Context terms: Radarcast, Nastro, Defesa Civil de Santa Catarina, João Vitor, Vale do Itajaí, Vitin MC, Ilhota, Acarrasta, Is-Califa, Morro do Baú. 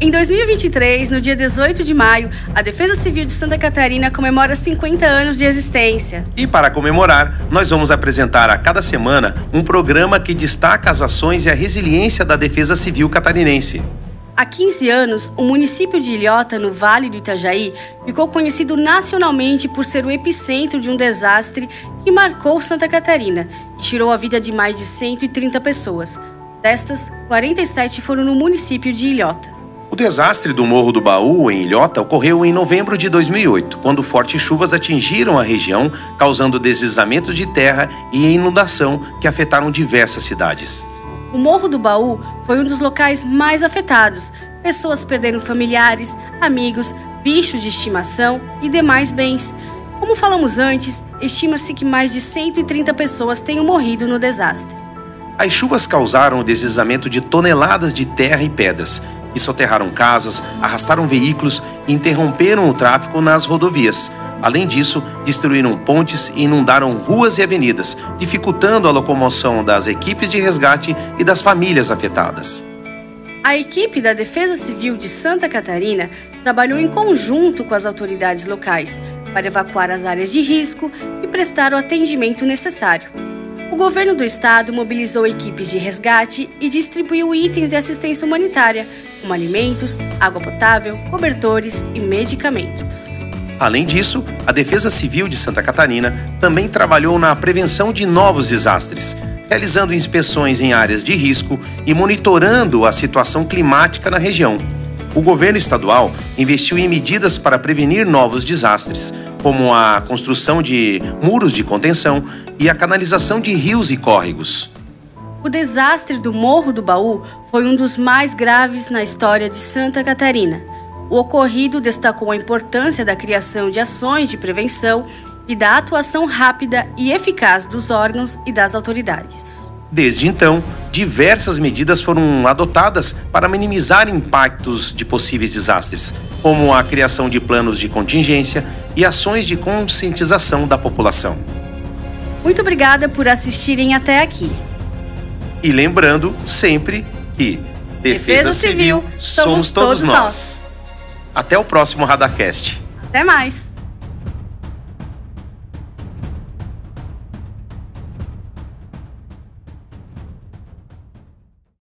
Em 2023, no dia 18 de maio, a Defesa Civil de Santa Catarina comemora 50 anos de existência. E para comemorar, nós vamos apresentar a cada semana um programa que destaca as ações e a resiliência da Defesa Civil catarinense. Há 15 anos, o município de Ilhota, no Vale do Itajaí, ficou conhecido nacionalmente por ser o epicentro de um desastre que marcou Santa Catarina e tirou a vida de mais de 130 pessoas. Destas, 47 foram no município de Ilhota. O desastre do Morro do Baú, em Ilhota, ocorreu em novembro de 2008, quando fortes chuvas atingiram a região, causando deslizamento de terra e inundação que afetaram diversas cidades. O Morro do Baú foi um dos locais mais afetados. Pessoas perderam familiares, amigos, bichos de estimação e demais bens. Como falamos antes, estima-se que mais de 130 pessoas tenham morrido no desastre. As chuvas causaram o deslizamento de toneladas de terra e pedras, e soterraram casas, arrastaram veículos e interromperam o tráfego nas rodovias. Além disso, destruíram pontes e inundaram ruas e avenidas, dificultando a locomoção das equipes de resgate e das famílias afetadas. A equipe da Defesa Civil de Santa Catarina trabalhou em conjunto com as autoridades locais para evacuar as áreas de risco e prestar o atendimento necessário. O governo do estado mobilizou equipes de resgate e distribuiu itens de assistência humanitária, como alimentos, água potável, cobertores e medicamentos. Além disso, a Defesa Civil de Santa Catarina também trabalhou na prevenção de novos desastres, realizando inspeções em áreas de risco e monitorando a situação climática na região. O governo estadual investiu em medidas para prevenir novos desastres, como a construção de muros de contenção e a canalização de rios e córregos. O desastre do Morro do Baú foi um dos mais graves na história de Santa Catarina. O ocorrido destacou a importância da criação de ações de prevenção e da atuação rápida e eficaz dos órgãos e das autoridades. Desde então, diversas medidas foram adotadas para minimizar impactos de possíveis desastres, como a criação de planos de contingência e ações de conscientização da população. Muito obrigada por assistirem até aqui. E lembrando sempre que Defesa Civil somos todos nós. Até o próximo Radarcast. Até mais!